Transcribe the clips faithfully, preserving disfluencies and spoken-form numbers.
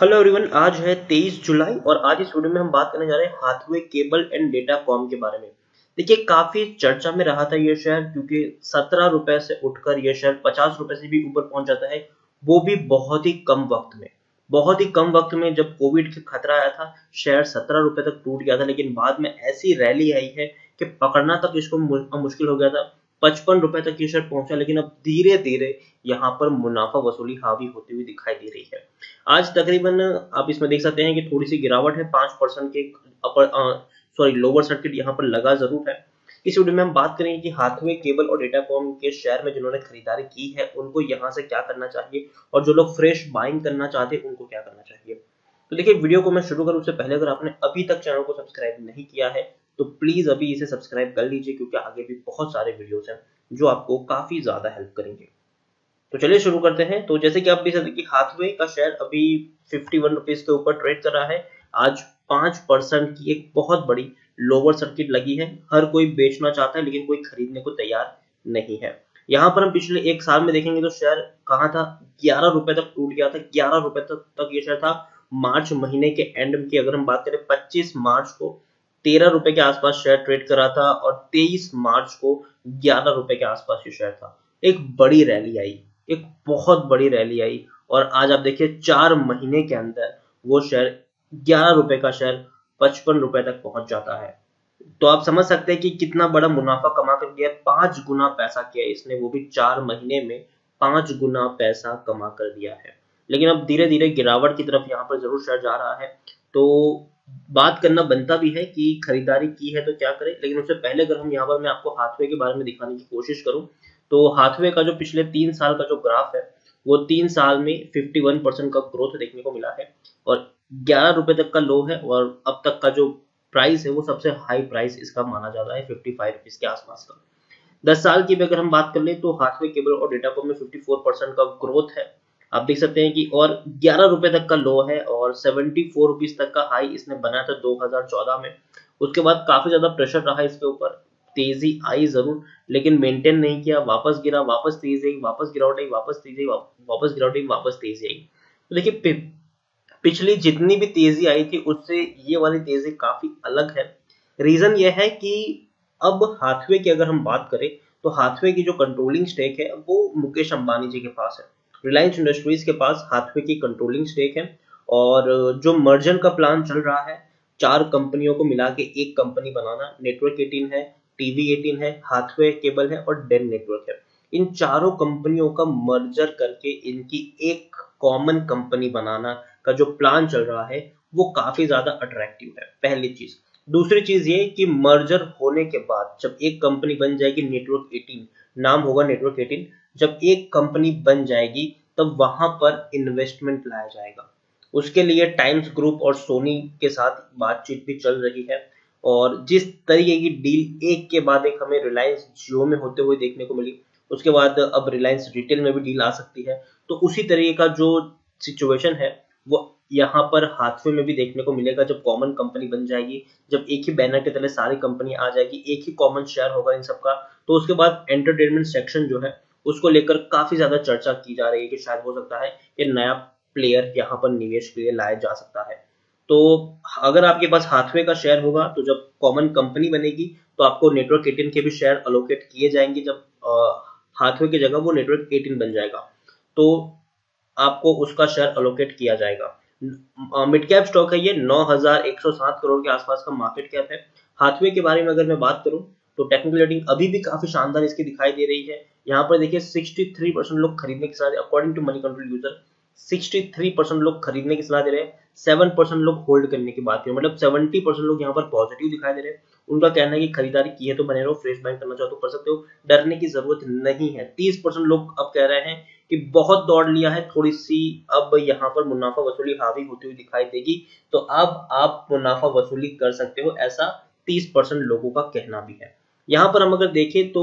Hello everyone, आज है तेईस जुलाई और आज इस वीडियो में हम बात करने जा रहे हैं Hathaway cable and data com के बारे में। देखिए, काफी चर्चा में रहा था यह शेयर, क्योंकि सत्रह रुपए से उठकर यह शेयर पचास रुपए से भी ऊपर पहुंच जाता है, वो भी बहुत ही कम वक्त में बहुत ही कम वक्त में जब कोविड का खतरा आया था शेयर सत्रह रुपए तक टूट गया था, लेकिन बाद में ऐसी रैली आई है कि पकड़ना तक इसको मुश्किल हो गया था। पचपन रुपए तक ये शेयर पहुंचा, लेकिन अब धीरे धीरे यहाँ पर मुनाफा वसूली हावी होती हुई दिखाई दे रही है। आज तकरीबन आप इसमें देख सकते हैं कि थोड़ी सी गिरावट है, पांच परसेंट के अपर सॉरी लोअर सर्किट यहाँ पर लगा जरूर है। इस वीडियो में हम बात करेंगे कि हाथवे केबल और डेटाकॉम के शेयर में जिन्होंने खरीदारी की है उनको यहाँ से क्या करना चाहिए, और जो लोग फ्रेश बाइंग करना चाहते हैं उनको क्या करना चाहिए। तो देखिए, वीडियो को मैं शुरू करूँ उससे पहले अगर आपने अभी तक चैनल को सब्सक्राइब नहीं किया है तो प्लीज अभी इसे सब्सक्राइब कर लीजिए, क्योंकि आगे भी बहुत सारे वीडियोस हैं जो आपको काफी ज्यादा हेल्प करेंगे। तो चलिए शुरू करते हैं। तो जैसे कि आप देख सकते हैं कि हाथवे का शेयर अभी इक्यावन रुपीस के ऊपर ट्रेड कर रहा है। आज पांच परसेंट की एक बहुत बड़ी लोअर सर्किट लगी है। हर कोई बेचना चाहता है लेकिन कोई खरीदने को तैयार नहीं है। यहाँ पर हम पिछले एक साल में देखेंगे तो शेयर कहाँ था, ग्यारह रुपए तक टूट गया था। ग्यारह रुपए तक तक ये शेयर था। मार्च महीने के एंड की अगर हम बात करें, पच्चीस मार्च को तेरह रुपए के आसपास शेयर ट्रेड कर रहा था और तेईस मार्च को ग्यारह रुपए के आसपास ये शेयर था। एक बड़ी रैली आई, एक बहुत बड़ी रैली आई और आज आप देखिए चार महीने के अंदर वो शेयर ग्यारह रुपए का शेयर पचपन रुपए तक पहुंच जाता है। तो आप समझ सकते हैं कि कितना बड़ा मुनाफा कमा कर गया। पांच गुना पैसा किया इसने, वो भी चार महीने में पांच गुना पैसा कमा कर दिया है। लेकिन अब धीरे धीरे गिरावट की तरफ यहाँ पर जरूर शेयर जा रहा है। तो बात करना बनता भी है कि खरीदारी की है तो क्या करें, लेकिन उससे पहले अगर हम यहाँ पर मैं आपको हाथवे के बारे में दिखाने की कोशिश करूं तो हाथवे का जो पिछले तीन साल का जो ग्राफ है वो तीन साल में इक्यावन परसेंट का ग्रोथ देखने को मिला है और ग्यारह रुपए तक का लो है और अब तक का जो प्राइस है वो सबसे हाई प्राइस इसका माना जाता है, पचपन रुपीस के आसपास का। दस साल की भी अगर हम बात कर ले तो हाथवे केबल और डेटाकॉम में चौवन परसेंट का ग्रोथ है, आप देख सकते हैं कि, और ग्यारह रुपए तक का लो है और चौहत्तर रुपीस तक का हाई इसने बनाया था दो हज़ार चौदह में। उसके बाद काफी ज्यादा प्रेशर रहा इसके ऊपर, तेजी आई जरूर लेकिन मेंटेन नहीं किया, वापस गिरा, वापस तेजी आई, वापस गिरावट आई, वापस तेजी आई, वापस गिरावट आई, वापस तेजी आई। तो देखिए, पिछली जितनी भी तेजी आई थी उससे ये वाली तेजी काफी अलग है। रीजन यह है कि अब हाथवे की अगर हम बात करें तो हाथवे की जो कंट्रोलिंग स्टेक है वो मुकेश अंबानी जी के पास है। रिलायंस इंडस्ट्रीज के पास हाथवे की कंट्रोलिंग स्टेक है और जो मर्जर का प्लान चल रहा है, चार कंपनियों को मिला के एक कंपनी बनाना, नेटवर्क अठारह है, टीवी अठारह है, हाथवे केबल है और डेन नेटवर्क है। इन चारों कंपनियों का मर्जर करके इनकी एक कॉमन कंपनी बनाना का जो प्लान चल रहा है वो काफी ज्यादा अट्रैक्टिव है, पहली चीज। दूसरी चीज ये कि मर्जर होने के बाद जब एक कंपनी बन जाएगी, नेटवर्क अठारह नाम होगा, नेटवर्क अठारह जब एक कंपनी बन जाएगी तब वहां पर इन्वेस्टमेंट लाया जाएगा। उसके लिए टाइम्स ग्रुप और सोनी के साथ बातचीत भी चल रही है और जिस तरीके की डील एक के बाद एक हमें रिलायंस जियो में होते हुए देखने को मिली, उसके बाद अब रिलायंस रिटेल में भी डील आ सकती है। तो उसी तरीके का जो सिचुएशन है वो यहाँ पर हाथवे में भी देखने को मिलेगा। जब कॉमन कंपनी बन जाएगी, जब एक ही बैनर के तले सारी कंपनी आ जाएगी, एक ही कॉमन शेयर होगा इन सबका, तो उसके बाद एंटरटेनमेंट सेक्शन जो है उसको लेकर काफी ज्यादा चर्चा की जा रही है कि शायद हो सकता है कि नया प्लेयर यहाँ पर निवेश के लिए लाया जा सकता है। तो अगर आपके पास हाथवे का शेयर होगा तो जब कॉमन कंपनी बनेगी तो आपको नेटवर्क अठारह के भी शेयर अलोकेट किए जाएंगे। जब हाथवे की जगह वो नेटवर्क अठारह बन जाएगा तो आपको उसका शेयर अलोकेट किया जाएगा। मिड कैप स्टॉक है ये, नौ हज़ार एक सौ सात करोड़ के आसपास का मार्केट कैप है। हाथवे के बारे में अगर मैं बात करूं तो टेक्निकल रेटिंग अभी भी काफी शानदार इसकी दिखाई दे रही है। यहाँ पर देखिए तिरसठ परसेंट लोग खरीदने की सलाह, according to Moneycontrol user तिरसठ परसेंट लोग खरीदने की सलाह दे रहे हैं, सात परसेंट लोग होल्ड करने की बात कर रहे हैं, मतलब सत्तर परसेंट लोग यहाँ पर पॉजिटिव दिखाई दे रहे हैं। उनका कहना है कि खरीदारी की है तो बने रहो, फ्रेश बाइंग करना चाहो तो कर सकते हो, डरने की जरूरत नहीं है। तीस परसेंट लोग अब कह रहे हैं कि बहुत दौड़ लिया है, थोड़ी सी अब यहाँ पर मुनाफा वसूली हावी होती हुई दिखाई देगी तो अब आप मुनाफा वसूली कर सकते हो, ऐसा तीस परसेंट लोगों का कहना भी है। यहाँ पर हम अगर देखें तो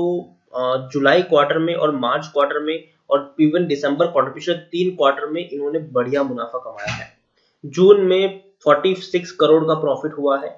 जुलाई क्वार्टर में और मार्च क्वार्टर में और इवन दिसंबर क्वार्टर, पिछले तीन क्वार्टर में इन्होंने बढ़िया मुनाफा कमाया है। जून में छियालीस करोड़ का प्रॉफिट हुआ है,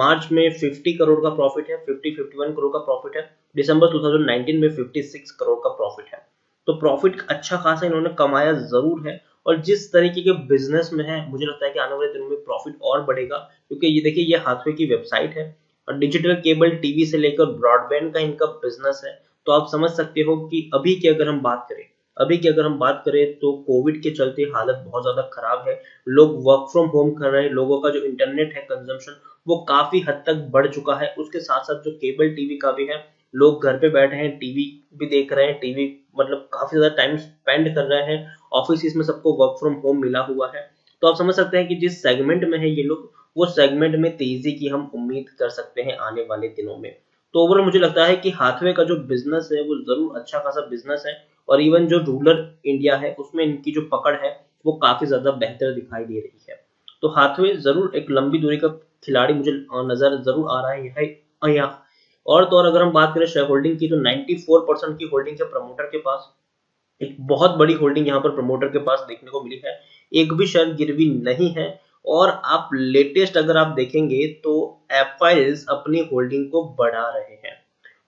मार्च में पचास करोड़ का प्रॉफिट है, पचास इक्यावन करोड़ का प्रॉफिट है, दिसंबर दो हज़ार उन्नीस में छप्पन करोड़ का प्रॉफिट है। तो प्रॉफिट अच्छा खासा इन्होंने कमाया जरूर है और जिस तरीके के बिजनेस में है मुझे लगता है कि आने वाले दिनों में प्रॉफिट और बढ़ेगा, क्योंकि ये देखिए ये हाथवे की वेबसाइट है और डिजिटल केबल टीवी से लेकर ब्रॉडबैंड का इनका बिजनेस है। तो आप समझ सकते हो कि अभी की अगर हम बात करें अभी की अगर हम बात करें तो कोविड के चलते हालत बहुत ज्यादा खराब है, लोग वर्क फ्रॉम होम कर रहे हैं, लोगों का जो इंटरनेट है कंजम्पशन वो काफी हद तक बढ़ चुका है। उसके साथ साथ जो केबल टीवी का भी है, लोग घर पे बैठे हैं, टीवी भी देख रहे हैं, टीवी मतलब काफी ज्यादा टाइम स्पेंड कर रहे हैं, ऑफिस में सबको वर्क फ्रॉम होम मिला हुआ है। तो आप समझ सकते हैं कि जिस सेगमेंट में है ये लोग वो सेगमेंट में तेजी की हम उम्मीद कर सकते हैं आने वाले दिनों में। तो ओवरऑल मुझे लगता है कि हाथवे का जो बिजनेस है वो जरूर अच्छा खासा बिजनेस है और इवन जो रूरल इंडिया है उसमें इनकी जो पकड़ है वो काफी ज्यादा बेहतर दिखाई दे रही है। तो हाथवे जरूर एक लंबी दूरी का खिलाड़ी मुझे नजर जरूर आ रहा है यहाँ। और तो और अगर हम बात करें शेयर होल्डिंग की तो चौरानवे परसेंट की होल्डिंग है प्रमोटर के पास, एक बहुत बड़ी होल्डिंग यहाँ पर प्रमोटर के पास देखने को मिली है, एक भी शेयर गिरवी नहीं है। और आप लेटेस्ट अगर आप देखेंगे तो एफआईएस अपनी होल्डिंग को बढ़ा रहे हैं,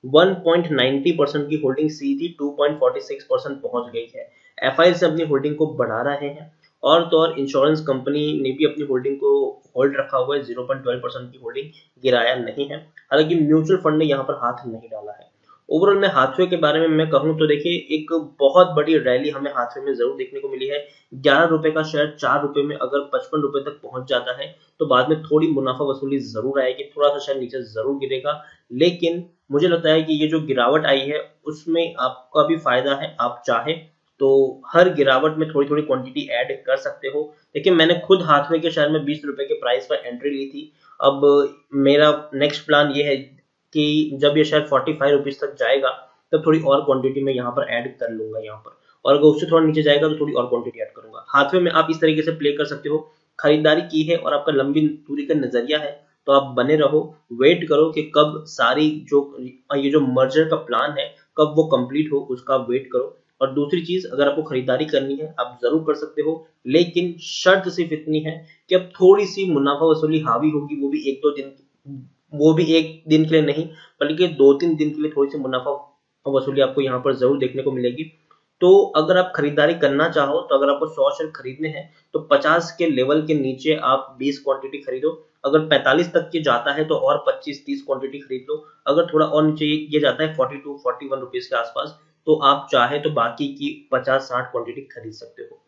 एक पॉइंट नब्बे परसेंट की होल्डिंग सीधी दो पॉइंट छियालीस परसेंट पहुंच गई है। एफआईएस अपनी होल्डिंग को बढ़ा रहे हैं और तो और इंश्योरेंस कंपनी ने भी अपनी होल्डिंग को होल्ड रखा हुआ है, ज़ीरो पॉइंट एक दो परसेंट की होल्डिंग गिराया नहीं है। हालांकि म्यूचुअल फंड ने यहाँ पर हाथ नहीं डाला है। ओवरऑल में हाथवे के बारे में मैं कहूँ तो देखिए एक बहुत बड़ी रैली हमें हाथवे में जरूर देखने को मिली है। ग्यारह रुपए का शेयर चार रुपए में अगर पचपन रुपए तक पहुंच जाता है तो बाद में थोड़ी मुनाफा वसूली जरूर आएगी, थोड़ा सा शेयर नीचे जरूर गिरेगा, लेकिन मुझे लगता है कि ये जो गिरावट आई है उसमें आपका भी फायदा है। आप चाहे तो हर गिरावट में थोड़ी थोड़ी क्वांटिटी ऐड कर सकते हो। देखिए मैंने खुद हाथवे के शेयर में बीस रुपए के प्राइस पर एंट्री ली थी। अब मेरा नेक्स्ट प्लान ये है कि जब ये शेयर पैंतालीस रुपीस तक जाएगा तब थोड़ी और क्वांटिटी में यहाँ पर ऐड कर लूंगा यहाँ पर, और अगर उससे थोड़ा नीचे जाएगा तो थोड़ी और क्वांटिटी ऐड करूंगा। हाथवे में आप इस तरीके से प्ले कर सकते हो। खरीदारी की है और आपका लंबी दूरी का नजरिया है तो आप बने रहो, वेट करो कि कब सारी जो ये जो मर्जर का प्लान है कब वो कंप्लीट हो उसका वेट करो। और दूसरी चीज अगर आपको खरीदारी करनी है आप जरूर कर सकते हो, लेकिन शर्त सिर्फ इतनी है कि अब थोड़ी सी मुनाफा वसूली हावी होगी, वो भी एक दो दिन वो भी एक दिन के लिए नहीं बल्कि दो तीन दिन के लिए थोड़ी सी मुनाफा वसूली आपको यहाँ पर जरूर देखने को मिलेगी। तो अगर आप खरीदारी करना चाहो तो अगर आपको सौ शेयर खरीदने हैं तो पचास के लेवल के नीचे आप बीस क्वांटिटी खरीदो, अगर पैंतालीस तक के जाता है तो और पच्चीस तीस क्वांटिटी खरीद लो, अगर थोड़ा और नीचे ये जाता है बयालीस इकतालीस रुपीस के आसपास तो आप चाहे तो बाकी की पचास साठ क्वांटिटी खरीद सकते हो।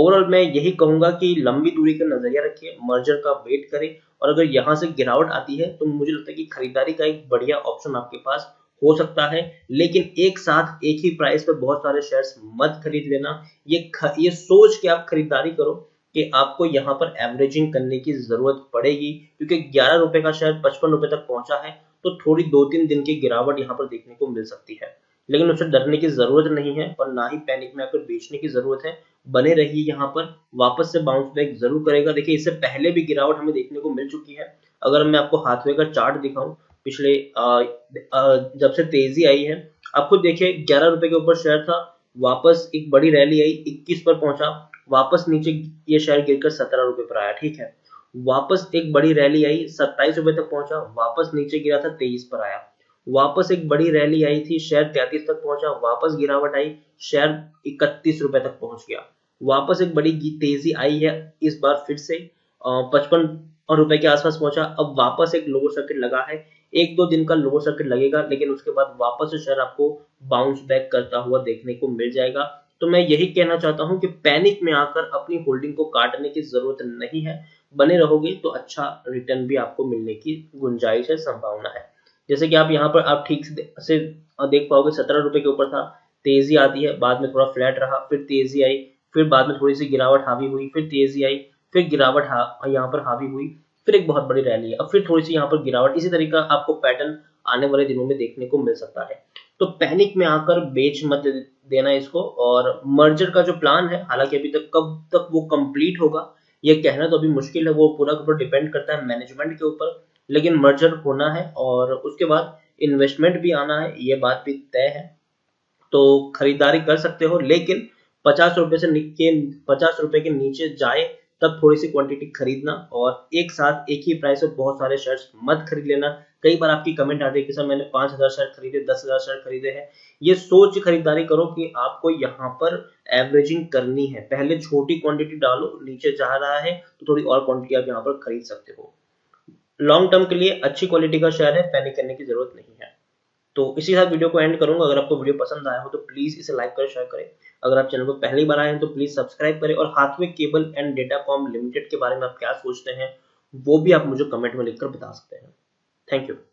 ओवरऑल मैं यही कहूंगा कि लंबी दूरी का नजरिया रखिए, मर्जर का वेट करें और अगर यहाँ से गिरावट आती है तो मुझे लगता है कि खरीदारी का एक बढ़िया ऑप्शन आपके पास हो सकता है, लेकिन एक साथ एक ही प्राइस पर बहुत सारे शेयर्स मत खरीद लेना। ये ख, ये सोच के आप खरीदारी करो कि आपको यहाँ पर एवरेजिंग करने की जरूरत पड़ेगी, क्योंकि ग्यारह रुपए का शेयर पचपन रुपए तक पहुंचा है तो थोड़ी दो तीन दिन की गिरावट यहाँ पर देखने को मिल सकती है, लेकिन उससे डरने की जरूरत नहीं है और ना ही पैनिक में आकर बेचने की जरूरत है। बने रहिए यहाँ पर, वापस से बाउंस बैक जरूर करेगा। देखिए इससे पहले भी गिरावट हमें देखने को मिल चुकी है। अगर मैं आपको हाथवे का चार्ट दिखाऊं पिछले आ, आ, जब से तेजी आई है आप खुद देखिए ग्यारह रुपए के ऊपर शेयर था, वापस एक बड़ी रैली आई इक्कीस पर पहुंचा, वापस नीचे ये शेयर गिरकर सत्रह रुपए पर आया, ठीक है, वापस एक बड़ी रैली आई सत्ताईस रुपए तक पहुंचा, वापस नीचे गिरा था तेईस पर आया, वापस एक बड़ी रैली आई थी शेयर तैंतीस तक पहुंचा, वापस गिरावट आई शेयर इकतीस रुपए तक पहुंच गया, वापस एक बड़ी तेजी आई है इस बार फिर से पचपन रुपए के आसपास पहुंचा, अब वापस एक लोअर सर्किट लगा है, एक दो दिन का लोअर सर्किट लगेगा लेकिन उसके बाद वापस शेयर आपको बाउंस बैक करता हुआ देखने को मिल जाएगा। तो मैं यही कहना चाहता हूं कि पैनिक में आकर अपनी होल्डिंग को काटने की जरूरत नहीं है, बने रहोगे तो अच्छा रिटर्न भी आपको मिलने की गुंजाइश है, संभावना है। जैसे कि आप यहाँ पर आप ठीक से देख पाओगे सत्रह रुपए के ऊपर था, तेजी आती है, बाद में थोड़ा फ्लैट रहा, फिर तेजी आई, फिर बाद में थोड़ी सी गिरावट हावी हुई, फिर तेजी आई, फिर गिरावट हा, यहाँ पर हावी हुई, फिर एक बहुत बड़ी रैली है, अब फिर थोड़ी सी यहाँ पर गिरावट। इसी तरह का आपको पैटर्न आने वाले दिनों में देखने को मिल सकता है। तो पैनिक में आकर बेच मत देना इसको। और मर्जर का जो प्लान है हालांकि अभी तक कब तक वो कंप्लीट होगा ये कहना तो अभी मुश्किल है, वो पूरा पूरा डिपेंड करता है मैनेजमेंट के ऊपर, लेकिन मर्जर होना है और उसके बाद इन्वेस्टमेंट भी आना है, ये बात भी तय है। तो खरीदारी कर सकते हो लेकिन पचास रुपए से के पचास रुपए के नीचे जाए तब थोड़ी सी क्वांटिटी खरीदना और एक साथ एक ही प्राइस पर बहुत सारे शेयर्स मत खरीद लेना, कई बार आपकी कमेंट आती है कि सर मैंने पांच हजार शेयर खरीदे, दस हजार शेयर खरीदे हैं। ये सोच खरीदारी करो कि आपको यहाँ पर एवरेजिंग करनी है, पहले छोटी क्वांटिटी डालो, नीचे जा रहा है तो थोड़ी और क्वांटिटी आप यहाँ पर खरीद सकते हो। लॉन्ग टर्म के लिए अच्छी क्वालिटी का शेयर है, पैनिक करने की जरूरत नहीं है। तो इसी साथ वीडियो को एंड करूंगा। अगर आपको वीडियो पसंद आया हो तो प्लीज इसे लाइक करें, शेयर करें। अगर आप चैनल पर पहली बार आए हैं तो प्लीज सब्सक्राइब करें। और Hathaway cable and data com limited के बारे में आप क्या सोचते हैं वो भी आप मुझे कमेंट में लिखकर बता सकते हैं। Thank you.